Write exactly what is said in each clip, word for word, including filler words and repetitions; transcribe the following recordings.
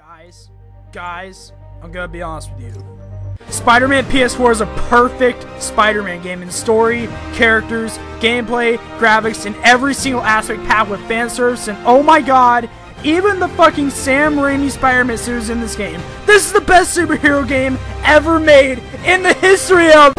Guys, guys, I'm gonna be honest with you. Spider-Man P S four is a perfect Spider-Man game in story, characters, gameplay, graphics, and every single aspect packed with fan service. And oh my god, even the fucking Sam Raimi Spider-Man series in this game. This is the best superhero game ever made in the history of.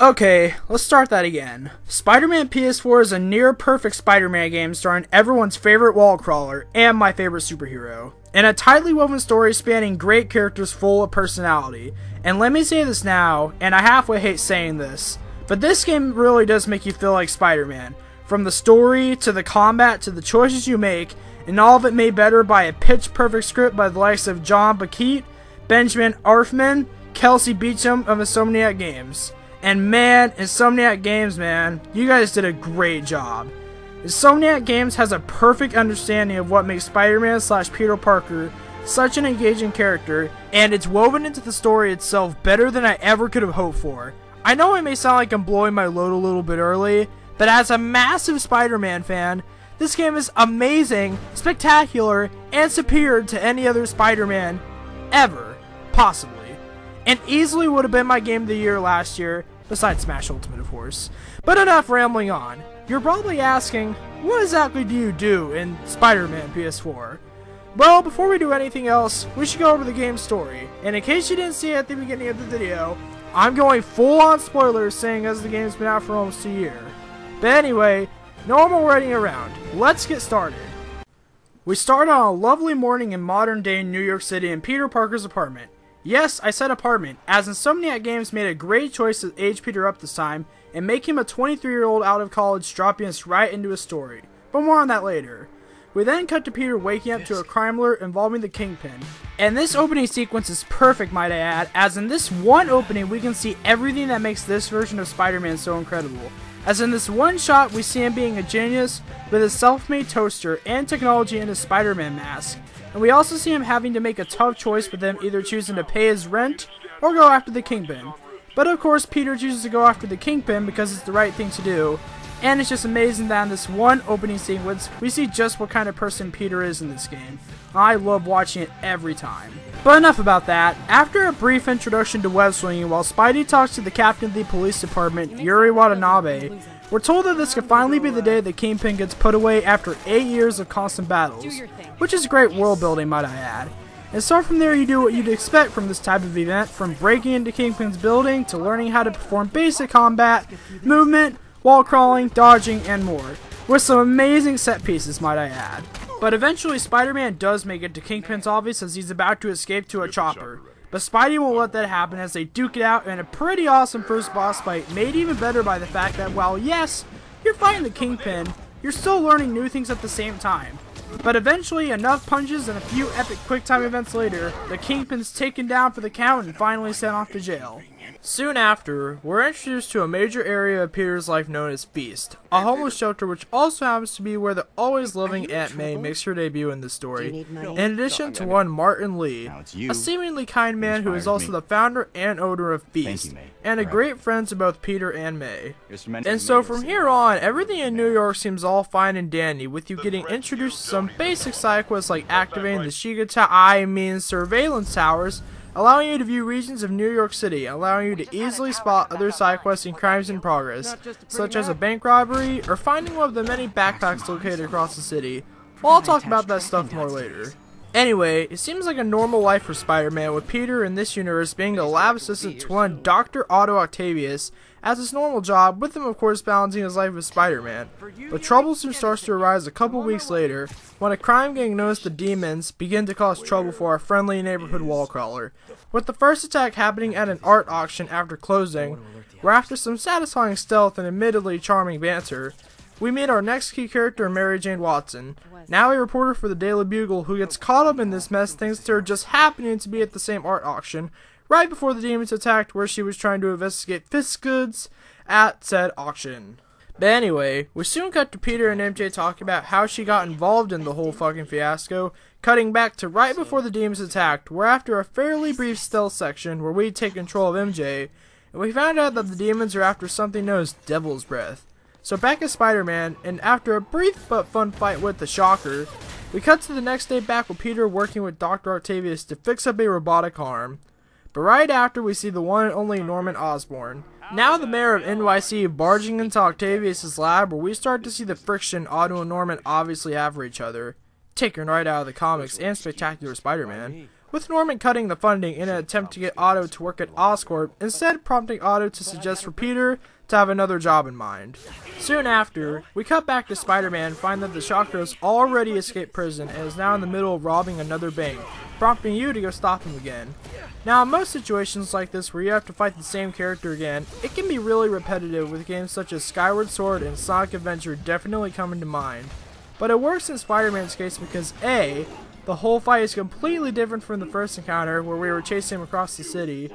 Okay, let's start that again. Spider-Man P S four is a near-perfect Spider-Man game starring everyone's favorite wall crawler and my favorite superhero, and a tightly woven story spanning great characters full of personality. And let me say this now, and I halfway hate saying this, but this game really does make you feel like Spider-Man. From the story, to the combat, to the choices you make, and all of it made better by a pitch-perfect script by the likes of John Bakkeet, Benjamin Arfman, Kelsey Beecham of Insomniac Games. And man, Insomniac Games, man, you guys did a great job. Insomniac Games has a perfect understanding of what makes Spider-Man slash Peter Parker such an engaging character, and it's woven into the story itself better than I ever could have hoped for. I know it may sound like I'm blowing my load a little bit early, but as a massive Spider-Man fan, this game is amazing, spectacular, and superior to any other Spider-Man ever, possibly. And easily would have been my game of the year last year, besides Smash Ultimate, of course. But enough rambling on. You're probably asking, what exactly do you do in Spider-Man P S four? Well, before we do anything else, we should go over the game's story. And in case you didn't see it at the beginning of the video, I'm going full-on spoilers, saying as the game's been out for almost a year. But anyway, no more waiting around. Let's get started. We start on a lovely morning in modern-day New York City in Peter Parker's apartment. Yes, I said apartment, as Insomniac Games made a great choice to age Peter up this time and make him a twenty-three-year-old out of college, dropping us right into his story, but more on that later. We then cut to Peter waking up to a crime alert involving the Kingpin, and this opening sequence is perfect, might I add, as in this one opening we can see everything that makes this version of Spider-Man so incredible. As in this one shot, we see him being a genius with his self-made toaster and technology in his Spider-Man mask. And we also see him having to make a tough choice with them either choosing to pay his rent or go after the Kingpin. But of course, Peter chooses to go after the Kingpin because it's the right thing to do, and it's just amazing that in this one opening sequence, we see just what kind of person Peter is in this game. I love watching it every time. But enough about that. After a brief introduction to web swinging while Spidey talks to the captain of the police department, Yuri Watanabe, we're told that this could finally be the day the Kingpin gets put away after eight years of constant battles, which is great world building, might I add. And so from there you do what you'd expect from this type of event, from breaking into Kingpin's building to learning how to perform basic combat, movement, wall crawling, dodging, and more, with some amazing set pieces, might I add. But eventually Spider-Man does make it to Kingpin's office as he's about to escape to a chopper. But Spidey won't let that happen as they duke it out in a pretty awesome first boss fight, made even better by the fact that while yes, you're fighting the Kingpin, you're still learning new things at the same time. But eventually, enough punches and a few epic quick time events later, the Kingpin's taken down for the count and finally sent off to jail. Soon after, we're introduced to a major area of Peter's life known as Feast, a homeless shelter which also happens to be where the always loving Aunt May makes her debut in this story, in addition to one Martin Li, a seemingly kind man who is also the founder and owner of Feast, and a great friend to both Peter and May. And so from here on, everything in New York seems all fine and dandy, with you getting introduced to some basic side quests like activating the Shiga Ta- I mean surveillance towers, allowing you to view regions of New York City, allowing you to easily spot other side quests and crimes in progress, such as a bank robbery, or finding one of the many backpacks located across the city. Well, I'll talk about that stuff more later. Anyway, it seems like a normal life for Spider-Man, with Peter in this universe being the lab assistant to one Doctor Otto Octavius as his normal job, with him of course balancing his life with Spider-Man. But trouble soon starts to arise a couple weeks later, when a crime gang known as the Demons begin to cause trouble for our friendly neighborhood wall crawler, with the first attack happening at an art auction after closing, where after some satisfying stealth and admittedly charming banter, we meet our next key character, Mary Jane Watson, now a reporter for the Daily Bugle, who gets caught up in this mess thanks to her just happening to be at the same art auction right before the Demons attacked, where she was trying to investigate fist goods at said auction. But anyway, we soon cut to Peter and M J talking about how she got involved in the whole fucking fiasco, cutting back to right before the Demons attacked, where after a fairly brief stealth section where we take control of M J, we found out that the Demons are after something known as Devil's Breath. So back as Spider-Man, and after a brief but fun fight with the Shocker, we cut to the next day back with Peter working with Doctor Octavius to fix up a robotic arm. But right after, we see the one and only Norman Osborn, now the mayor of N Y C, barging into Octavius' lab, where we start to see the friction Otto and Norman obviously have for each other, taken right out of the comics and Spectacular Spider-Man, with Norman cutting the funding in an attempt to get Otto to work at Oscorp, instead prompting Otto to suggest for Peter to have another job in mind. Soon after, we cut back to Spider-Man, find that the Shocker has already escaped prison and is now in the middle of robbing another bank, prompting you to go stop him again. Now, in most situations like this where you have to fight the same character again, it can be really repetitive, with games such as Skyward Sword and Sonic Adventure definitely coming to mind. But it works in Spider-Man's case because A, the whole fight is completely different from the first encounter where we were chasing him across the city,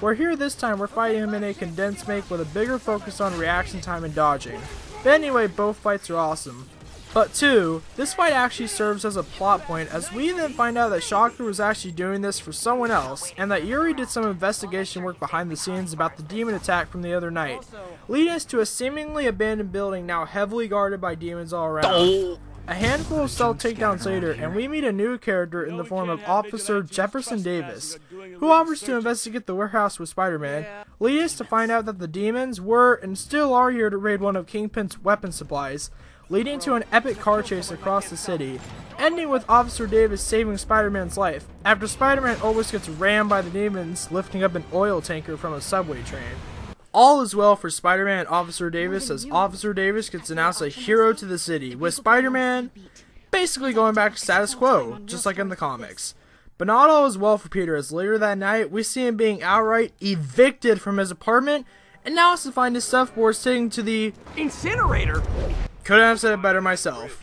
where here this time we're fighting him in a condensed make with a bigger focus on reaction time and dodging. But anyway, both fights are awesome. But two, this fight actually serves as a plot point, as we then find out that Shocker was actually doing this for someone else, and that Yuri did some investigation work behind the scenes about the demon attack from the other night, leading us to a seemingly abandoned building now heavily guarded by demons all around. A handful of stealth takedowns later, and we meet a new character in the form of Officer Jefferson Davis, who offers to investigate the warehouse with Spider-Man, leading us to find out that the demons were and still are here to raid one of Kingpin's weapon supplies, leading to an epic car chase across the city, ending with Officer Davis saving Spider-Man's life, after Spider-Man almost gets rammed by the demons lifting up an oil tanker from a subway train. All is well for Spider-Man and Officer Davis, as Officer Davis gets announced a hero to the city, with Spider-Man basically going back to status quo, just like in the comics. But not all is well for Peter, as later that night we see him being outright evicted from his apartment, and now has to find his stuff before sitting to the incinerator. Couldn't have said it better myself.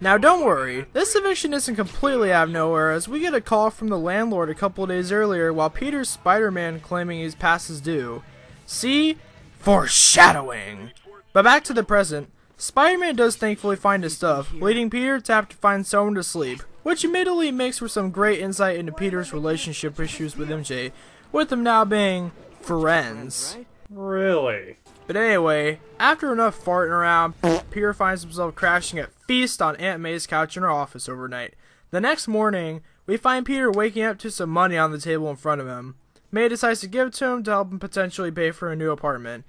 Now don't worry, this eviction isn't completely out of nowhere, as we get a call from the landlord a couple days earlier while Peter's Spider-Man claiming he's past his due. See? Foreshadowing! But back to the present, Spider-Man does thankfully find his stuff, leading Peter to have to find someone to sleep, which admittedly makes for some great insight into Peter's relationship issues with M J, with them now being friends. Really? But anyway, after enough farting around, Peter finds himself crashing at Feast on Aunt May's couch in her office overnight. The next morning, we find Peter waking up to some money on the table in front of him. May decides to give it to him to help him potentially pay for a new apartment.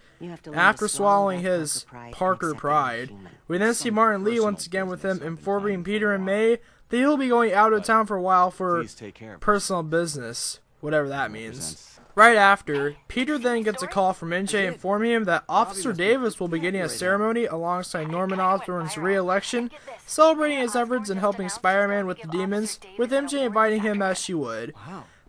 After swallowing his Parker pride, we then see Martin Li once again with him, informing Peter and May that he'll be going out of town for a while for personal business, whatever that means. Right after, Peter then gets a call from M J informing him that Officer Davis will be getting a ceremony alongside Norman Osborn's re-election, celebrating his efforts in helping Spider-Man with the demons, with M J inviting him as she would.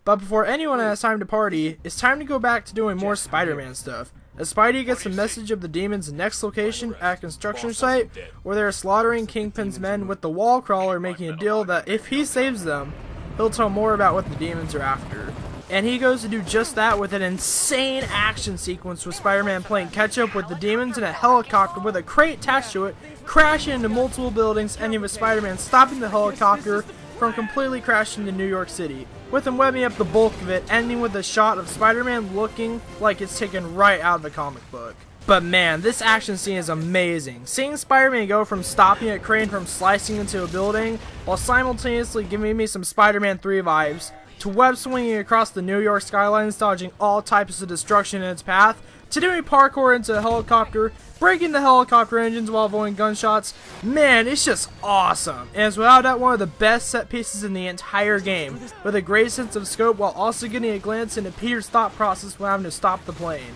But before anyone has time to party, it's time to go back to doing more Spider-Man stuff, as Spidey gets a message of the demon's next location at a construction site, where they are slaughtering Kingpin's men, with the wall crawler making a deal that if he saves them, he'll tell more about what the demons are after. And he goes to do just that with an insane action sequence with Spider-Man playing catch-up with the demons in a helicopter with a crate attached to it, crashing into multiple buildings, ending with Spider-Man stopping the helicopter from completely crashing into New York City, with him webbing up the bulk of it, ending with a shot of Spider-Man looking like it's taken right out of the comic book. But man, this action scene is amazing. Seeing Spider-Man go from stopping a crane from slicing into a building, while simultaneously giving me some Spider-Man three vibes, to web swinging across the New York skylines, dodging all types of destruction in its path, to doing parkour into a helicopter, breaking the helicopter engines while avoiding gunshots. Man, it's just awesome, and it's without doubt one of the best set pieces in the entire game, with a great sense of scope while also getting a glance into Peter's thought process when having to stop the plane.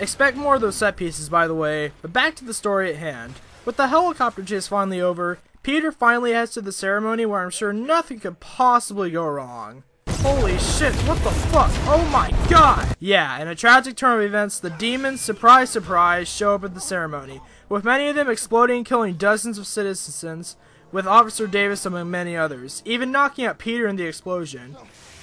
Expect more of those set pieces, by the way, but back to the story at hand. With the helicopter chase finally over, Peter finally heads to the ceremony, where I'm sure nothing could possibly go wrong. Holy shit, what the fuck? Oh my god! Yeah, in a tragic turn of events, the demons, surprise surprise, show up at the ceremony, with many of them exploding and killing dozens of citizens, with Officer Davis among many others, even knocking out Peter in the explosion.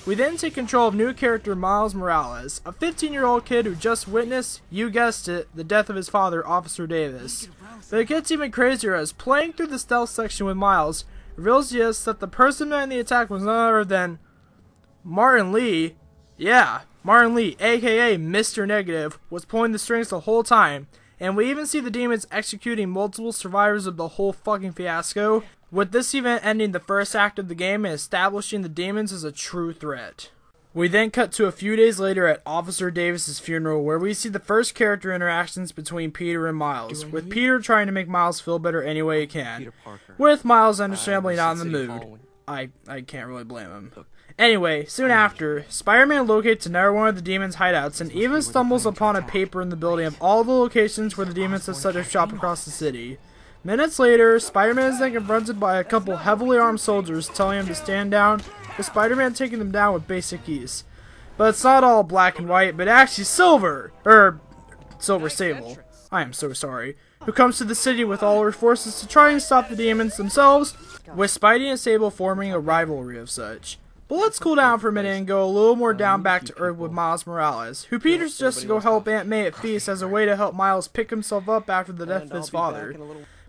We then take control of new character Miles Morales, a fifteen-year-old kid who just witnessed, you guessed it, the death of his father, Officer Davis. But it gets even crazier, as playing through the stealth section with Miles reveals to us that the person behind the attack was none other than Martin Li. Yeah, Martin Li, aka Mister Negative, was pulling the strings the whole time, And we even see the demons executing multiple survivors of the whole fucking fiasco, with this event ending the first act of the game and establishing the demons as a true threat. We then cut to a few days later at Officer Davis's funeral, where we see the first character interactions between Peter and Miles, with Peter trying to make Miles feel better any way he can, with Miles understandably not in the mood. I, I can't really blame him. Anyway, soon after, Spider-Man locates another one of the demons' hideouts and even stumbles upon a paper in the building of all the locations where the demons have set up shop across the city. Minutes later, Spider-Man is then confronted by a couple heavily armed soldiers telling him to stand down, with Spider-Man taking them down with basic ease. But it's not all black and white, but actually Silver, er, Silver Sable, I am so sorry, who comes to the city with all her forces to try and stop the demons themselves, with Spidey and Sable forming a rivalry of such. But let's cool down for a minute and go a little more down back to earth with Miles Morales, who Peter suggests to go help Aunt May at Feast as a way to help Miles pick himself up after the death of his father.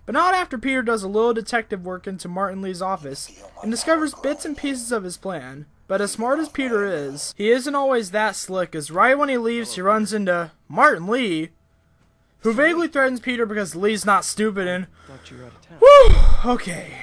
But not after Peter does a little detective work into Martin Lee's office and discovers bits and pieces of his plan. But as smart as Peter is, he isn't always that slick, as right when he leaves he runs into Martin Li, who vaguely threatens Peter because Lee's not stupid and... Whew! Okay.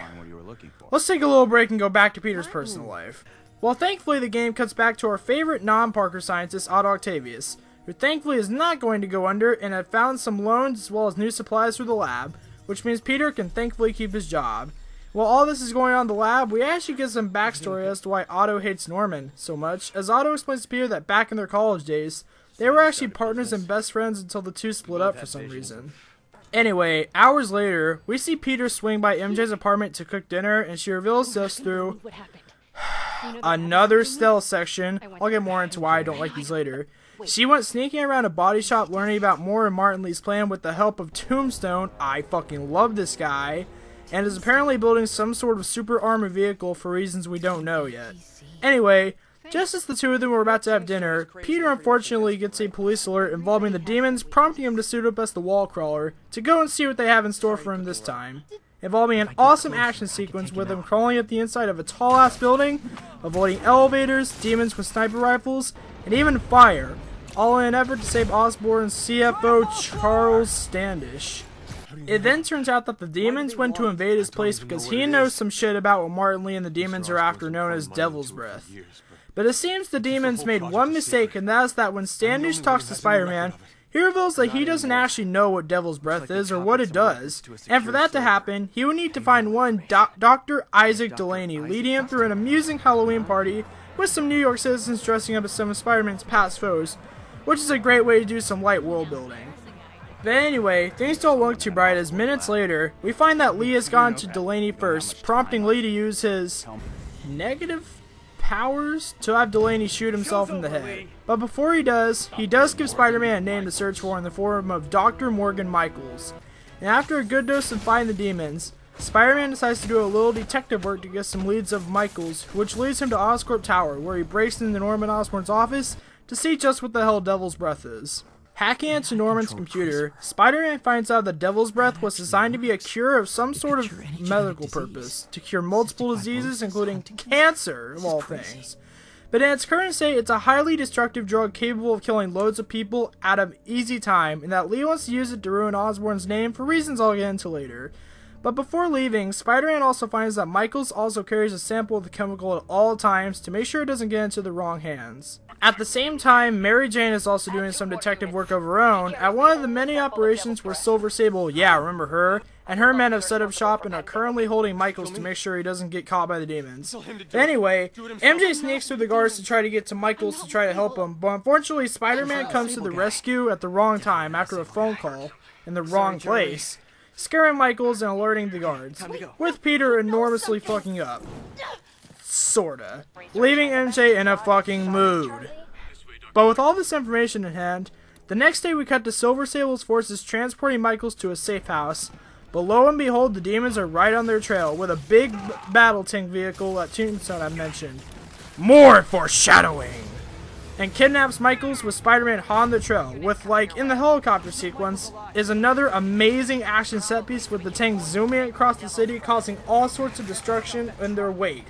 Let's take a little break and go back to Peter's personal life. Well, thankfully the game cuts back to our favorite non-Parker scientist, Otto Octavius, who thankfully is not going to go under and had found some loans as well as new supplies for the lab, which means Peter can thankfully keep his job. While all this is going on in the lab, we actually get some backstory as to why Otto hates Norman so much, as Otto explains to Peter that back in their college days, they were actually partners and best friends until the two split up for some reason. Anyway, hours later, we see Peter swing by M J's apartment to cook dinner, and she reveals to us through another stealth section. I'll get more into why I don't like these later. She went sneaking around a body shop learning about more of Martin Lee's plan with the help of Tombstone, I fucking love this guy, and is apparently building some sort of super armored vehicle for reasons we don't know yet. Anyway, just as the two of them were about to have dinner, Peter unfortunately gets a police alert involving the demons, prompting him to suit up as the wall crawler to go and see what they have in store for him this time, involving an awesome action sequence with him crawling up the inside of a tall-ass building, avoiding elevators, demons with sniper rifles, and even fire, all in an effort to save Osborn's C F O Charles Standish. It then turns out that the demons went to invade his place because he knows some shit about what Martin Li and the demons are after, known as Devil's Breath. But it seems the demons made one mistake, and that is that when Standish talks to Spider-Man, he reveals that he doesn't actually know what Devil's Breath is or what it does, and for that to happen, he would need to find one Doctor Isaac Delaney, leading him through an amusing Halloween party with some New York citizens dressing up as some of Spider-Man's past foes, which is a great way to do some light world building. But anyway, things don't look too bright, as minutes later, we find that Lee has gone to Delaney first, prompting Lee to use his negative powers to have Delaney shoot himself in the head. But before he does, he does give Spider-Man a name to search for in the form of Doctor Morgan Michaels. And after a good dose of fighting the demons, Spider-Man decides to do a little detective work to get some leads of Michaels, which leads him to Oscorp Tower, where he breaks into Norman Osborn's office to see just what the hell Devil's Breath is. Hacking into Norman's computer, Spider-Man finds out that Devil's Breath was designed to be a cure of some sort of medical purpose, to cure multiple diseases including cancer, of all things. But in its current state, it's a highly destructive drug capable of killing loads of people at an easy time, and that Lee wants to use it to ruin Osborn's name for reasons I'll get into later. But before leaving, Spider-Man also finds that Michaels also carries a sample of the chemical at all times to make sure it doesn't get into the wrong hands. At the same time, Mary Jane is also doing some detective work of her own at one of the many operations where Silver Sable, yeah, remember her, and her men have set up shop and are currently holding Michaels to make sure he doesn't get caught by the demons. Anyway, M J sneaks through the guards to try to get to Michaels to try to help him, but unfortunately Spider-Man comes to the rescue at the wrong time after a phone call in the wrong place, scaring Michaels and alerting the guards, with Peter enormously fucking up. Sorta. Leaving M J in a fucking mood. But with all this information in hand, the next day we cut to Silver Sable's forces transporting Michaels to a safe house. But lo and behold, the demons are right on their trail with a big battle tank vehicle at Tombstone I mentioned. More foreshadowing! And kidnaps Michaels with Spider-Man on the trail, with, like in the helicopter sequence, is another amazing action set piece with the tanks zooming across the city causing all sorts of destruction in their wake,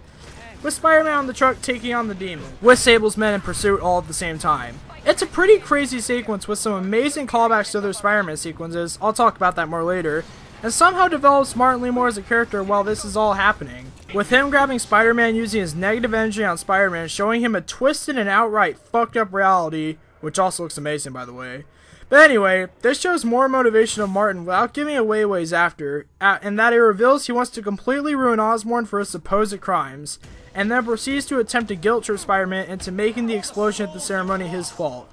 with Spider-Man on the truck taking on the demon, with Sable's men in pursuit all at the same time. It's a pretty crazy sequence with some amazing callbacks to other Spider-Man sequences, I'll talk about that more later, and somehow develops Martin Li more as a character while this is all happening. With him grabbing Spider-Man using his negative energy on Spider-Man, showing him a twisted and outright fucked up reality, which also looks amazing by the way. But anyway, this shows more motivation of Martin without giving away what he's after, and that it reveals he wants to completely ruin Osborn for his supposed crimes, and then proceeds to attempt to guilt trip Spider-Man into making the explosion at the ceremony his fault.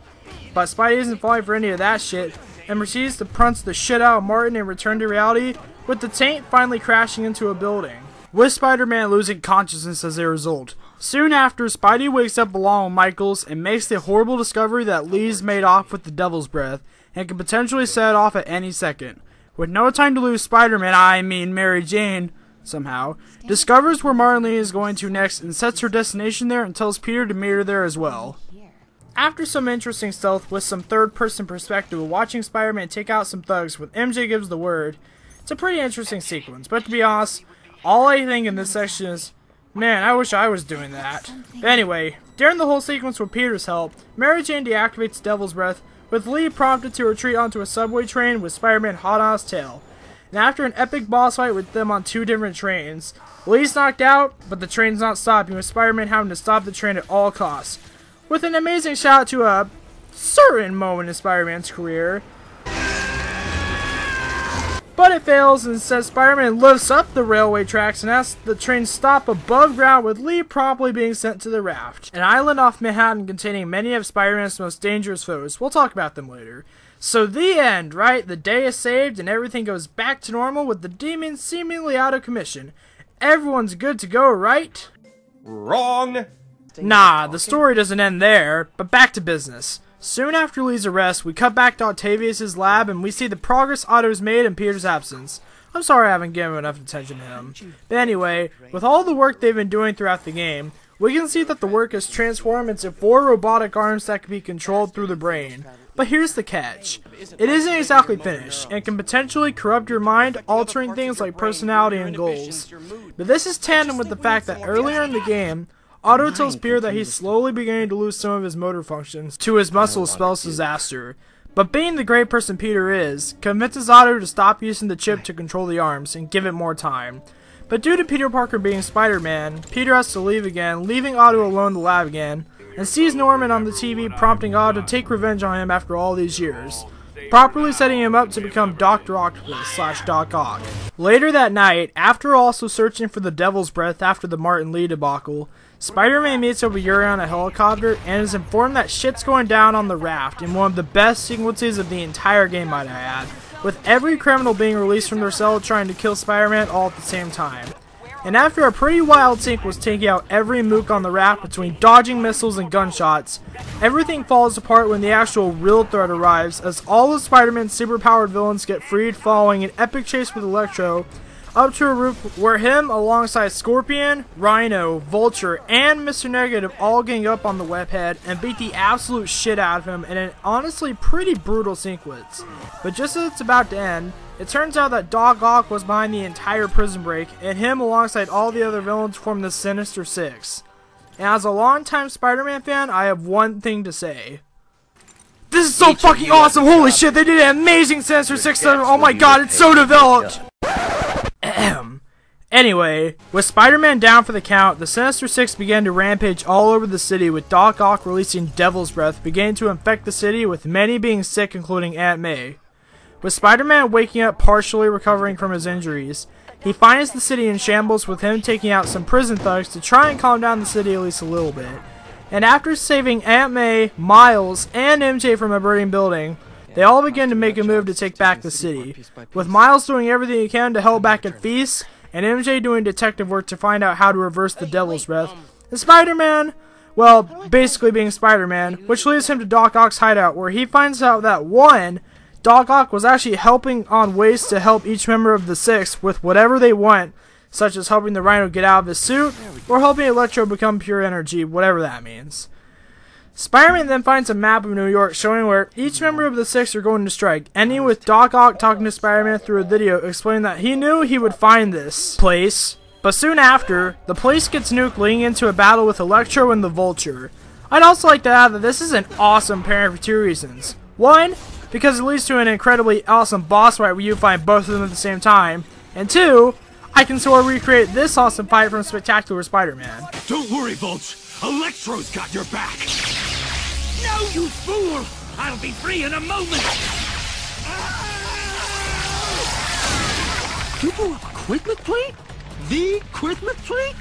But Spidey isn't falling for any of that shit, and proceeds to punch the shit out of Martin and return to reality, with the taint finally crashing into a building, with Spider-Man losing consciousness as a result. Soon after, Spidey wakes up along with Michaels and makes the horrible discovery that Lee's made off with the Devil's Breath and can potentially set it off at any second. With no time to lose, Spider-Man, I mean Mary Jane, somehow, discovers where Martin Li is going to next and sets her destination there and tells Peter to meet her there as well. After some interesting stealth with some third-person perspective of watching Spider-Man take out some thugs with M J gives the word, it's a pretty interesting sequence, but to be honest, all I think in this section is, man, I wish I was doing that. But anyway, during the whole sequence with Peter's help, Mary Jane deactivates Devil's Breath, with Li prompted to retreat onto a subway train with Spider-Man hot on his tail. And after an epic boss fight with them on two different trains, Lee's knocked out, but the train's not stopping, with Spider-Man having to stop the train at all costs. With an amazing shout out to a certain moment in Spider-Man's career. But it fails, and says Spider-Man lifts up the railway tracks and asks the train to stop above ground, with Li promptly being sent to the raft, an island off Manhattan containing many of Spider-Man's most dangerous foes. We'll talk about them later. So the end, right? The day is saved and everything goes back to normal with the demon seemingly out of commission. Everyone's good to go, right? Wrong! Nah, the story doesn't end there, but back to business. Soon after Lee's arrest, we cut back to Octavius' lab and we see the progress Otto's made in Peter's absence. I'm sorry I haven't given enough attention to him. But anyway, with all the work they've been doing throughout the game, we can see that the work is transformed into four robotic arms that can be controlled through the brain. But here's the catch. It isn't exactly finished, and can potentially corrupt your mind, altering things like personality and goals. But this is tandem with the fact that earlier in the game, Otto tells Peter that he's slowly beginning to lose some of his motor functions to his muscle spell's disaster, but being the great person Peter is, convinces Otto to stop using the chip to control the arms and give it more time. But due to Peter Parker being Spider-Man, Peter has to leave again, leaving Otto alone in the lab again, and sees Norman on the T V prompting Otto to take revenge on him after all these years, properly setting him up to become Doctor Octopus slash Doc Ock. Later that night, after also searching for the Devil's Breath after the Martin Li debacle, Spider-Man meets up with Yuri on a helicopter and is informed that shit's going down on the raft in one of the best sequences of the entire game, might I add, with every criminal being released from their cell trying to kill Spider-Man all at the same time. And after a pretty wild sequence taking out every mook on the raft between dodging missiles and gunshots, everything falls apart when the actual real threat arrives as all of Spider-Man's super-powered villains get freed following an epic chase with Electro up to a roof where him alongside Scorpion, Rhino, Vulture, and Mister Negative all gang up on the webhead and beat the absolute shit out of him in an honestly pretty brutal sequence. But just as it's about to end, it turns out that Doc Ock was behind the entire prison break, and him alongside all the other villains form the Sinister Six. And as a longtime Spider-Man fan, I have one thing to say. This is so fucking awesome! Holy shit, they did an amazing Sinister Six! Oh my god, it's so developed! Anyway, with Spider-Man down for the count, the Sinister Six began to rampage all over the city, with Doc Ock releasing Devil's Breath beginning to infect the city, with many being sick including Aunt May. With Spider-Man waking up partially recovering from his injuries, he finds the city in shambles with him taking out some prison thugs to try and calm down the city at least a little bit. And after saving Aunt May, Miles, and M J from a burning building, they all begin to make a move to take back the city, with Miles doing everything he can to help back at Feast, and M J doing detective work to find out how to reverse the Devil's Breath, and Spider-Man, well, basically being Spider-Man, which leads him to Doc Ock's hideout, where he finds out that one, Doc Ock was actually helping on ways to help each member of the Six with whatever they want, such as helping the Rhino get out of his suit, or helping Electro become pure energy, whatever that means. Spider-Man then finds a map of New York showing where each member of the Six are going to strike, ending with Doc Ock talking to Spider-Man through a video explaining that he knew he would find this place. But soon after, the place gets nuked, leading into a battle with Electro and the Vulture. I'd also like to add that this is an awesome pairing for two reasons. One, because it leads to an incredibly awesome boss fight where you find both of them at the same time. And two, I can sort of recreate this awesome fight from Spectacular Spider-Man. Don't worry, Vulture. Electro's got your back. No, you fool! I'll be free in a moment! You blew up a Quizlet plate? The Quizlet plate?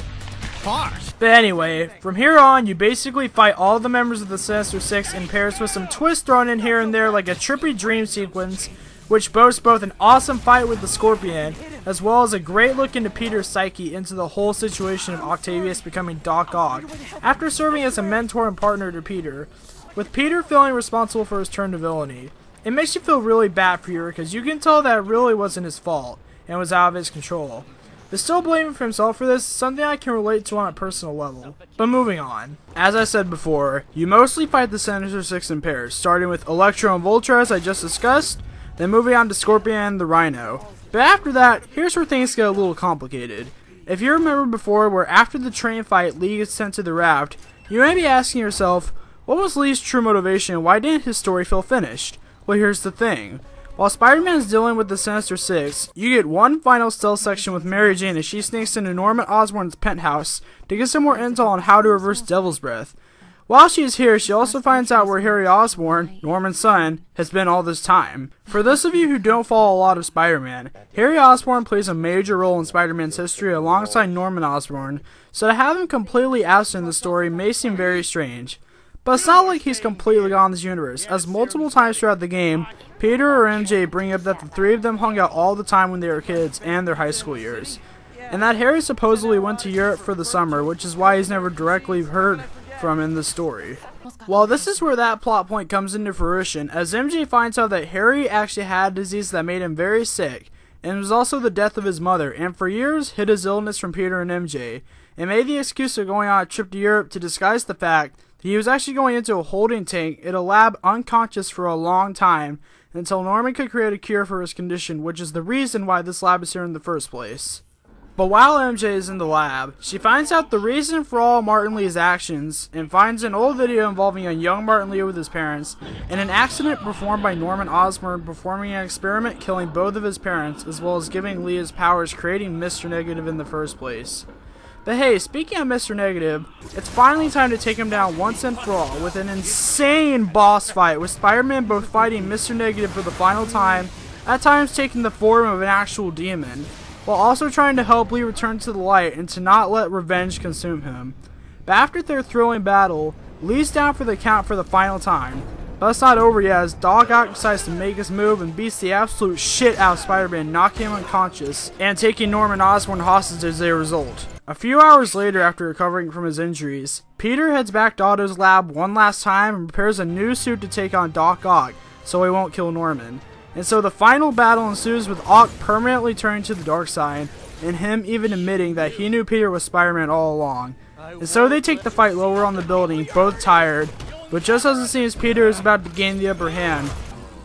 Bars. But anyway, from here on, you basically fight all the members of the Sinister Six in pairs with some twists thrown in here and there like a trippy dream sequence, which boasts both an awesome fight with the Scorpion, as well as a great look into Peter's psyche into the whole situation of Octavius becoming Doc Ock, after serving as a mentor and partner to Peter, with Peter feeling responsible for his turn to villainy. It makes you feel really bad for Yuri because you can tell that it really wasn't his fault, and was out of his control. But still blaming for himself for this is something I can relate to on a personal level. But moving on. As I said before, you mostly fight the Sinister Six in pairs, starting with Electro and Vulture as I just discussed, then moving on to Scorpion and the Rhino. But after that, here's where things get a little complicated. If you remember before where after the train fight Li gets sent to the raft, you may be asking yourself, what was Lee's true motivation and why didn't his story feel finished? Well, here's the thing. While Spider-Man is dealing with the Sinister Six, you get one final stealth section with Mary Jane as she sneaks into Norman Osborn's penthouse to get some more intel on how to reverse Devil's Breath. While she is here, she also finds out where Harry Osborn, Norman's son, has been all this time. For those of you who don't follow a lot of Spider-Man, Harry Osborn plays a major role in Spider-Man's history alongside Norman Osborn, so to have him completely absent in the story may seem very strange. But it's not like he's completely gone this universe, as multiple times throughout the game, Peter or M J bring up that the three of them hung out all the time when they were kids and their high school years. And that Harry supposedly went to Europe for the summer, which is why he's never directly heard from in the story. Well, this is where that plot point comes into fruition, as M J finds out that Harry actually had a disease that made him very sick, and it was also the death of his mother, and for years hid his illness from Peter and M J, and made the excuse of going on a trip to Europe to disguise the fact he was actually going into a holding tank in a lab unconscious for a long time until Norman could create a cure for his condition, which is the reason why this lab is here in the first place. But while M J is in the lab, she finds out the reason for all Martin Li's actions and finds an old video involving a young Martin Li with his parents and an accident performed by Norman Osborn performing an experiment killing both of his parents as well as giving Li his powers creating Mister Negative in the first place. But hey, speaking of Mister Negative, it's finally time to take him down once and for all with an insane boss fight with Spider-Man both fighting Mister Negative for the final time, at times taking the form of an actual demon, while also trying to help Li return to the light and to not let revenge consume him. But after their thrilling battle, Li's down for the count for the final time. But it's not over yet as Doc Ock decides to make his move and beats the absolute shit out of Spider-Man, knocking him unconscious and taking Norman Osborn hostage as a result. A few hours later after recovering from his injuries, Peter heads back to Otto's lab one last time and prepares a new suit to take on Doc Ock so he won't kill Norman. And so the final battle ensues with Ock permanently turning to the dark side and him even admitting that he knew Peter was Spider-Man all along. And so they take the fight lower on the building, both tired, but just as it seems Peter is about to gain the upper hand,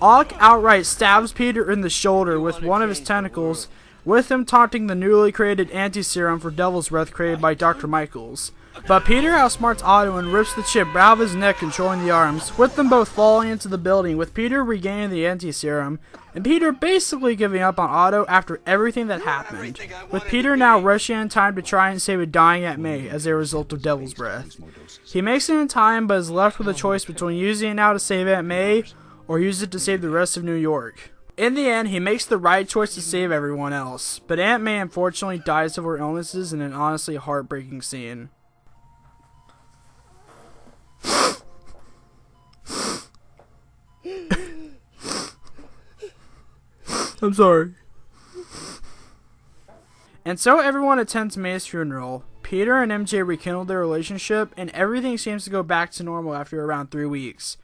Ock outright stabs Peter in the shoulder with one of his tentacles, with him taunting the newly created anti-serum for Devil's Breath created by Doctor Michaels. But Peter outsmarts Otto and rips the chip out of his neck, controlling the arms, with them both falling into the building, with Peter regaining the anti-serum, and Peter basically giving up on Otto after everything that happened, with Peter now rushing in time to try and save a dying Aunt May as a result of Devil's Breath. He makes it in time, but is left with a choice between using it now to save Aunt May, or use it to save the rest of New York. In the end, he makes the right choice to save everyone else, but Aunt May unfortunately dies of her illnesses in an honestly heartbreaking scene. I'm sorry. And so everyone attends May's funeral. Peter and M J rekindle their relationship, and everything seems to go back to normal after around three weeks.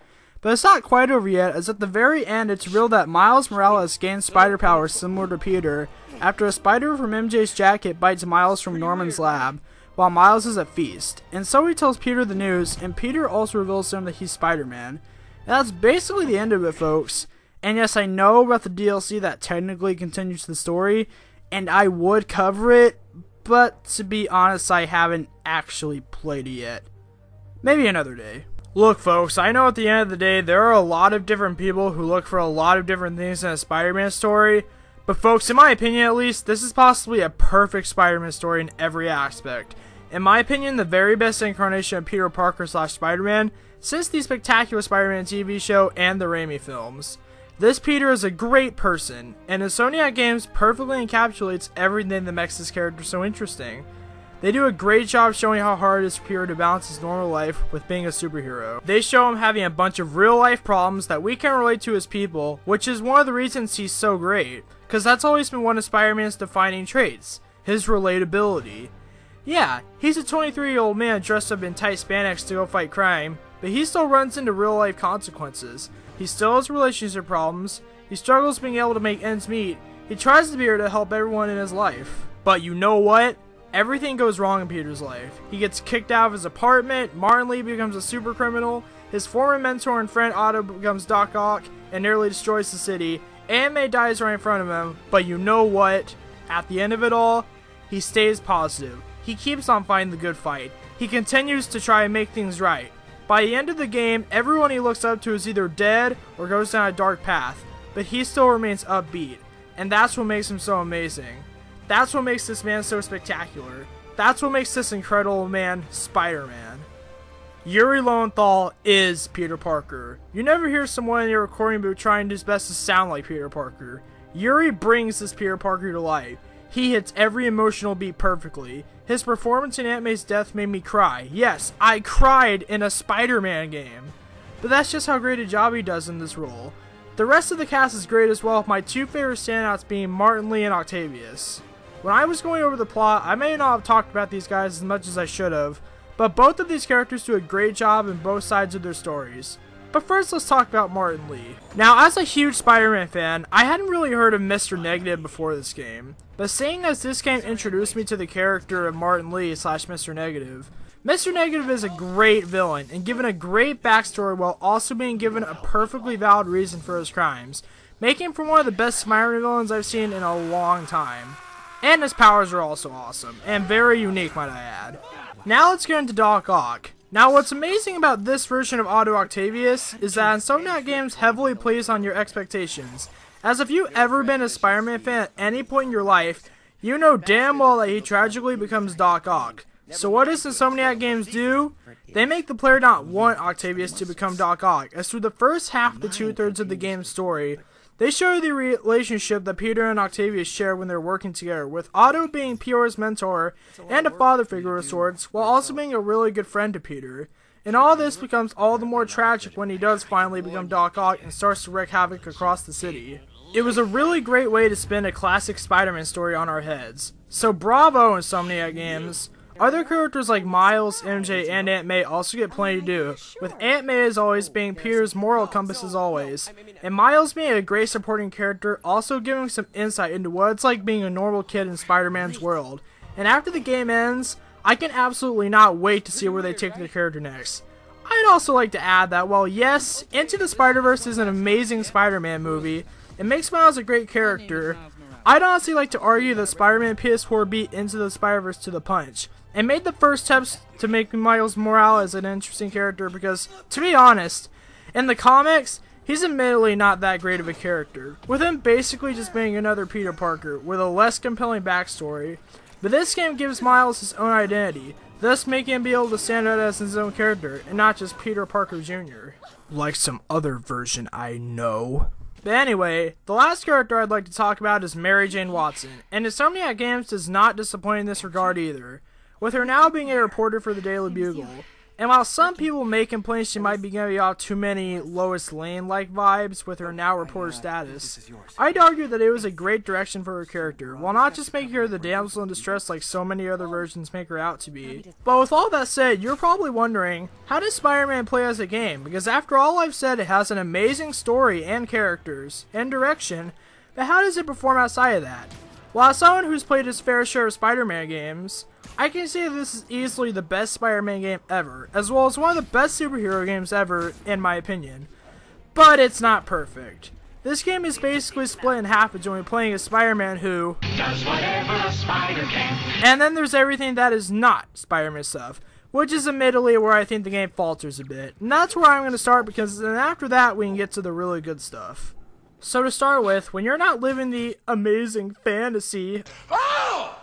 But it's not quite over yet, as at the very end it's revealed that Miles Morales gains spider powers similar to Peter after a spider from M J's jacket bites Miles from Norman's lab, while Miles is at Feast. And so he tells Peter the news, and Peter also reveals to him that he's Spider-Man. And that's basically the end of it, folks. And yes, I know about the D L C that technically continues the story, and I would cover it, but to be honest I haven't actually played it yet. maybe another day. Look folks, I know at the end of the day there are a lot of different people who look for a lot of different things in a Spider-Man story, but folks, in my opinion at least, this is possibly a perfect Spider-Man story in every aspect. In my opinion, the very best incarnation of Peter Parker slash Spider-Man since the Spectacular Spider-Man T V show and the Raimi films. This Peter is a great person, and Insomniac Games perfectly encapsulates everything that makes this character so interesting. They do a great job showing how hard it is for Peter to balance his normal life with being a superhero. They show him having a bunch of real life problems that we can relate to as people, which is one of the reasons he's so great, because that's always been one of Spider-Man's defining traits, his relatability. Yeah, he's a twenty-three year old man dressed up in tight spandex to go fight crime, but he still runs into real life consequences. He still has relationship problems, he struggles being able to make ends meet, he tries to be here to help everyone in his life. But you know what? Everything goes wrong in Peter's life. He gets kicked out of his apartment, Martin Li becomes a super criminal, his former mentor and friend Otto becomes Doc Ock and nearly destroys the city, Aunt May dies right in front of him, but you know what? At the end of it all, he stays positive. He keeps on fighting the good fight. He continues to try and make things right. By the end of the game, everyone he looks up to is either dead or goes down a dark path, but he still remains upbeat, and that's what makes him so amazing. That's what makes this man so spectacular. That's what makes this incredible man Spider-Man. Yuri Lowenthal is Peter Parker. You never hear someone in your recording booth trying his best to sound like Peter Parker. Yuri brings this Peter Parker to life. He hits every emotional beat perfectly. His performance in Aunt May's death made me cry. Yes, I cried in a Spider-Man game. But that's just how great a job he does in this role. The rest of the cast is great as well, with my two favorite standouts being Martin Li and Octavius. When I was going over the plot, I may not have talked about these guys as much as I should have, but both of these characters do a great job in both sides of their stories. But first, let's talk about Martin Li. Now, as a huge Spider-Man fan, I hadn't really heard of Mister Negative before this game, but seeing as this game introduced me to the character of Martin Li slash Mister Negative, Mister Negative is a great villain and given a great backstory while also being given a perfectly valid reason for his crimes, making him for one of the best Spider-Man villains I've seen in a long time. And his powers are also awesome, and very unique might I add. Now let's get into Doc Ock. Now, what's amazing about this version of Otto Octavius is that Insomniac Games heavily plays on your expectations, as if you've ever been a Spider-Man fan at any point in your life, you know damn well that he tragically becomes Doc Ock. So what does Insomniac Games do? They make the player not want Octavius to become Doc Ock, as through the first half to two-thirds of the game's story, they show the relationship that Peter and Octavius share when they're working together, with Otto being P R's mentor and a father figure of sorts, while also being a really good friend to Peter. And all this becomes all the more tragic when he does finally become Doc Ock and starts to wreak havoc across the city. It was a really great way to spin a classic Spider-Man story on our heads. So bravo Insomniac Games! Other characters like Miles, M J, and Aunt May also get plenty to do, with Aunt May as always being Peter's moral compass as always, and Miles being a great supporting character also giving some insight into what it's like being a normal kid in Spider-Man's world. And after the game ends, I can absolutely not wait to see where they take their character next. I'd also like to add that while yes, Into the Spider-Verse is an amazing Spider-Man movie, it makes Miles a great character, I'd honestly like to argue that Spider-Man P S four beat Into the Spider-Verse to the punch, and made the first steps to make Miles Morales an interesting character because, to be honest, in the comics, he's admittedly not that great of a character, with him basically just being another Peter Parker with a less compelling backstory. But this game gives Miles his own identity, thus making him be able to stand out as his own character, and not just Peter Parker Junior Like some other version I know. But anyway, the last character I'd like to talk about is Mary Jane Watson, and Insomniac Games does not disappoint in this regard either, with her now being a reporter for the Daily Bugle. And while some people may complain she might be giving off too many Lois Lane-like vibes with her now reporter status, I'd argue that it was a great direction for her character, while not just making her the damsel in distress like so many other versions make her out to be. But with all that said, you're probably wondering, how does Spider-Man play as a game? Because after all I've said, it has an amazing story and characters, and direction, but how does it perform outside of that? Well, as someone who's played his fair share of Spider-Man games, I can say this is easily the best Spider-Man game ever, as well as one of the best superhero games ever, in my opinion. But it's not perfect. This game is basically split in half between playing a Spider-Man who does whatever a spider can, and then there's everything that is not Spider-Man stuff, which is admittedly where I think the game falters a bit. And that's where I'm going to start, because then after that we can get to the really good stuff. So to start with, when you're not living the amazing fantasy oh!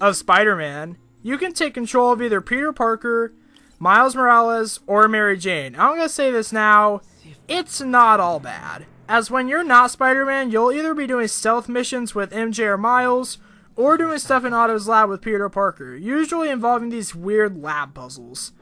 of Spider-Man, you can take control of either Peter Parker, Miles Morales, or Mary Jane. I'm going to say this now, it's not all bad. As when you're not Spider-Man, you'll either be doing stealth missions with M J or Miles, or doing stuff in Otto's lab with Peter Parker, usually involving these weird lab puzzles.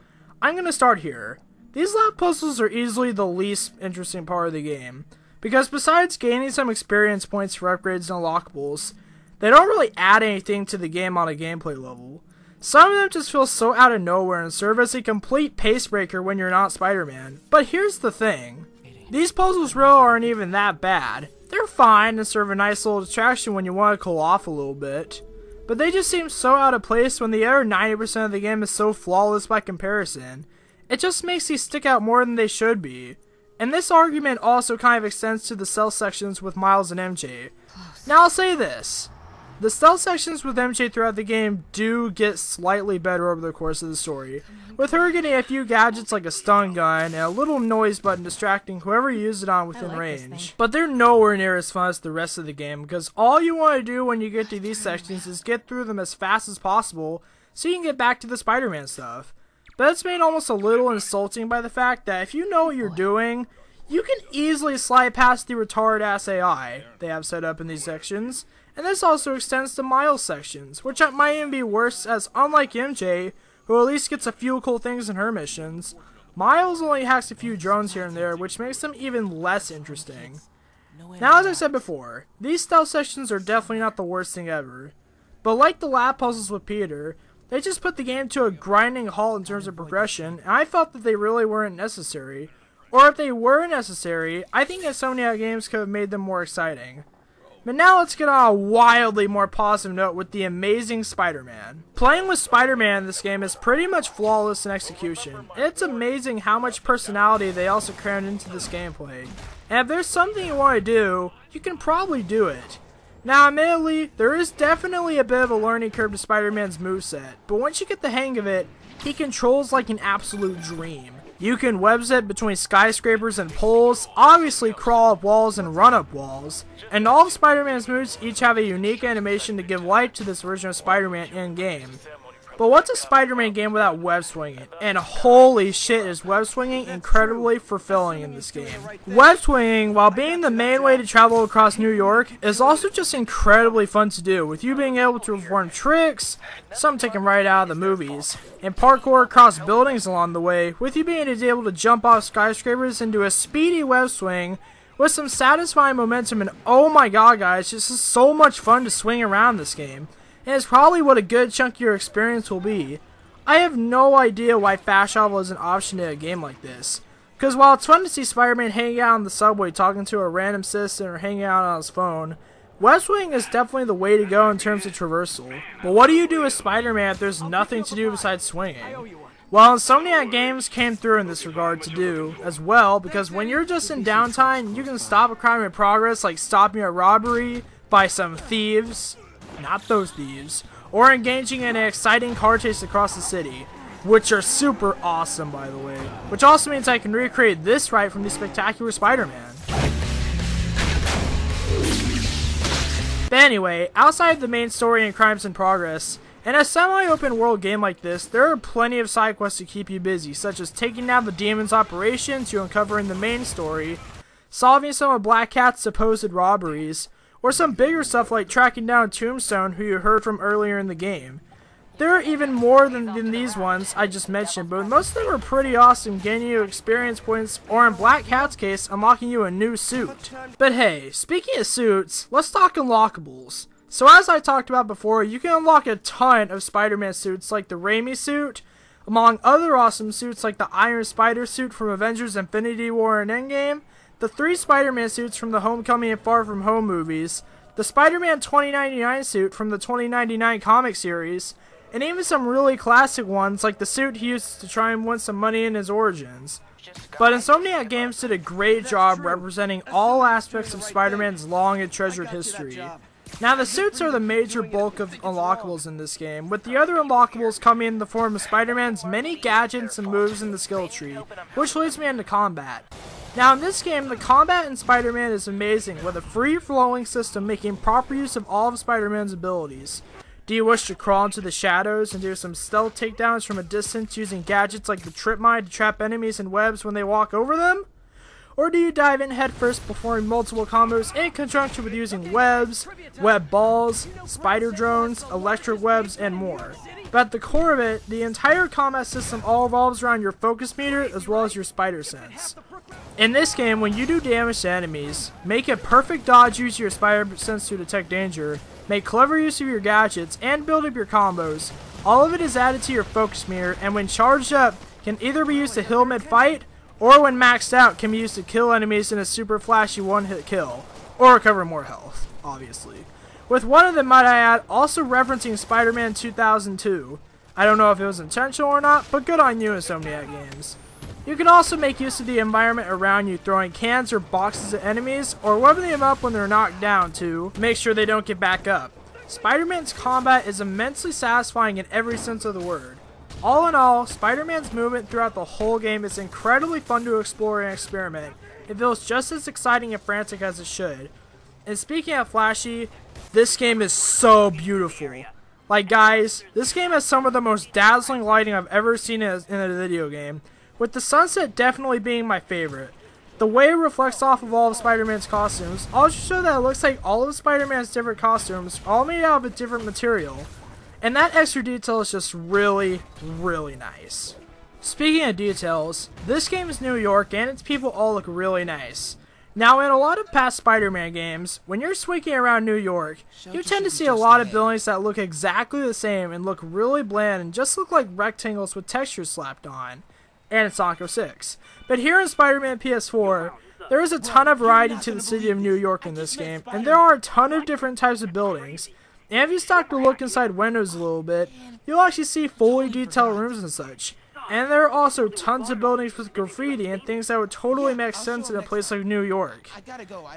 I'm going to start here. These lab puzzles are easily the least interesting part of the game, because besides gaining some experience points for upgrades and unlockables, they don't really add anything to the game on a gameplay level. Some of them just feel so out of nowhere and serve as a complete pace breaker when you're not Spider-Man. But here's the thing. These puzzles really aren't even that bad. They're fine and serve a nice little distraction when you want to cool off a little bit, but they just seem so out of place when the other ninety percent of the game is so flawless by comparison. It just makes these stick out more than they should be. And this argument also kind of extends to the stealth sections with Miles and M J. Now I'll say this, the stealth sections with M J throughout the game do get slightly better over the course of the story, with her getting a few gadgets like a stun gun and a little noise button distracting whoever you use it on within like range. But they're nowhere near as fun as the rest of the game, because all you want to do when you get to these sections is get through them as fast as possible so you can get back to the Spider-Man stuff. But it's made almost a little insulting by the fact that if you know what you're doing, you can easily slide past the retarded-ass A I they have set up in these sections. And this also extends to Miles sections, which might even be worse, as unlike M J, who at least gets a few cool things in her missions, Miles only hacks a few drones here and there, which makes them even less interesting. Now, as I said before, these stealth sections are definitely not the worst thing ever, but like the lab puzzles with Peter, they just put the game to a grinding halt in terms of progression, and I felt that they really weren't necessary. Or if they were necessary, I think Insomniac Games could have made them more exciting. But now let's get on a wildly more positive note with the Amazing Spider-Man. Playing with Spider-Man in this game is pretty much flawless in execution. It's amazing how much personality they also crammed into this gameplay. And if there's something you want to do, you can probably do it. Now admittedly, there is definitely a bit of a learning curve to Spider-Man's moveset, but once you get the hang of it, he controls like an absolute dream. You can webzip between skyscrapers and poles, obviously crawl up walls and run up walls, and all of Spider-Man's moves each have a unique animation to give life to this version of Spider-Man in-game. But what's a Spider-Man game without web swinging? And holy shit, is web swinging incredibly fulfilling in this game. Web swinging, while being the main way to travel across New York, is also just incredibly fun to do, with you being able to perform tricks, some taken right out of the movies, and parkour across buildings along the way, with you being able to jump off skyscrapers and do a speedy web swing with some satisfying momentum. And oh my god guys, this is so much fun to swing around this game. And it's probably what a good chunk of your experience will be. I have no idea why fast travel is an option in a game like this, because while it's fun to see Spider-Man hanging out on the subway talking to a random citizen or hanging out on his phone, web swinging is definitely the way to go in terms of traversal. But what do you do with Spider-Man if there's nothing to do besides swinging? Well, Insomniac Games came through in this regard to do as well, because when you're just in downtime, you can stop a crime in progress, like stopping a robbery by some thieves. Not those thieves, or engaging in an exciting car chase across the city, which are super awesome by the way, which also means I can recreate this ride from the Spectacular Spider-Man. But anyway, outside the main story and crimes in progress, in a semi-open world game like this, there are plenty of side quests to keep you busy, such as taking down the demon's operations you uncover in the main story, solving some of Black Cat's supposed robberies, or some bigger stuff like tracking down Tombstone, who you heard from earlier in the game. There are even more than, than these ones I just mentioned, but most of them are pretty awesome, gaining you experience points, or in Black Cat's case, unlocking you a new suit. But hey, speaking of suits, let's talk unlockables. So as I talked about before, you can unlock a ton of Spider-Man suits like the Raimi suit, among other awesome suits like the Iron Spider suit from Avengers Infinity War and Endgame, the three Spider-Man suits from the Homecoming and Far From Home movies, the Spider-Man twenty ninety-nine suit from the twenty ninety-nine comic series, and even some really classic ones like the suit he used to try and win some money in his origins. But Insomniac Games did a great job representing all aspects of Spider-Man's long and treasured history. Now the suits are the major bulk of unlockables in this game, with the other unlockables coming in the form of Spider-Man's many gadgets and moves in the skill tree, which leads me into combat. Now in this game, the combat in Spider-Man is amazing, with a free-flowing system making proper use of all of Spider-Man's abilities. Do you wish to crawl into the shadows and do some stealth takedowns from a distance using gadgets like the trip mine to trap enemies in webs when they walk over them? Or do you dive in headfirst, performing multiple combos in conjunction with using webs, web balls, spider drones, electric webs, and more? But at the core of it, the entire combat system all revolves around your focus meter as well as your spider sense. In this game, when you do damage to enemies, make a perfect dodge using your spider sense to detect danger, make clever use of your gadgets, and build up your combos. All of it is added to your focus meter, and when charged up, can either be used to heal mid-fight, or when maxed out, can be used to kill enemies in a super flashy one-hit kill, or recover more health, obviously. With one of them, might I add, also referencing Spider-Man two thousand two. I don't know if it was intentional or not, but good on you, Insomniac Games. You can also make use of the environment around you, throwing cans or boxes at enemies, or webbing them up when they're knocked down to make sure they don't get back up. Spider-Man's combat is immensely satisfying in every sense of the word. All in all, Spider-Man's movement throughout the whole game is incredibly fun to explore and experiment. It feels just as exciting and frantic as it should. And speaking of flashy, this game is so beautiful. Like guys, this game has some of the most dazzling lighting I've ever seen in a video game, with the sunset definitely being my favorite. The way it reflects off of all of Spider-Man's costumes, I'll just show that it looks like all of Spider-Man's different costumes are all made out of a different material. And that extra detail is just really, really nice. Speaking of details, this game's New York and its people all look really nice. Now in a lot of past Spider-Man games, when you're swinging around New York, you tend to see a lot of buildings that look exactly the same and look really bland and just look like rectangles with textures slapped on. And it's Sonic six. But here in Spider-Man P S four, there is a ton of variety to the city of New York in this game, and there are a ton of different types of buildings. And if you stop to look inside windows a little bit, you'll actually see fully detailed rooms and such. And there are also tons of buildings with graffiti and things that would totally make sense in a place like New York.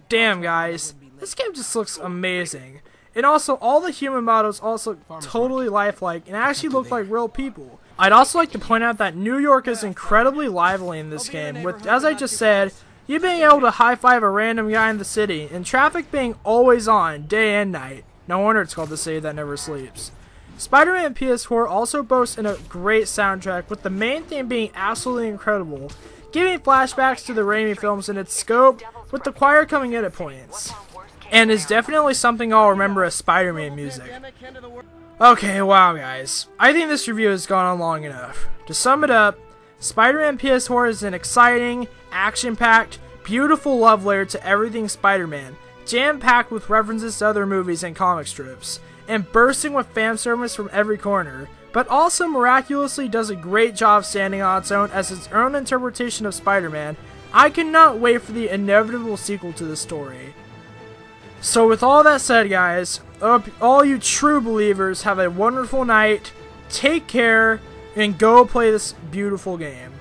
Damn guys, this game just looks amazing. And also, all the human models also look totally lifelike and actually look like real people. I'd also like to point out that New York is incredibly lively in this game, with, as I just said, you being able to high-five a random guy in the city, and traffic being always on, day and night. No wonder it's called the city that never sleeps. Spider-Man P S four also boasts in a great soundtrack, with the main theme being absolutely incredible, giving flashbacks to the Raimi films in its scope, with the choir coming in at points, and is definitely something I'll remember as Spider-Man music. Okay, wow guys, I think this review has gone on long enough. To sum it up, Spider-Man P S four is an exciting, action-packed, beautiful love letter to everything Spider-Man, jam-packed with references to other movies and comic strips, and bursting with fan service from every corner, but also miraculously does a great job standing on its own as its own interpretation of Spider-Man. I cannot wait for the inevitable sequel to this story. So with all that said guys, I hope all you true believers have a wonderful night, take care, and go play this beautiful game.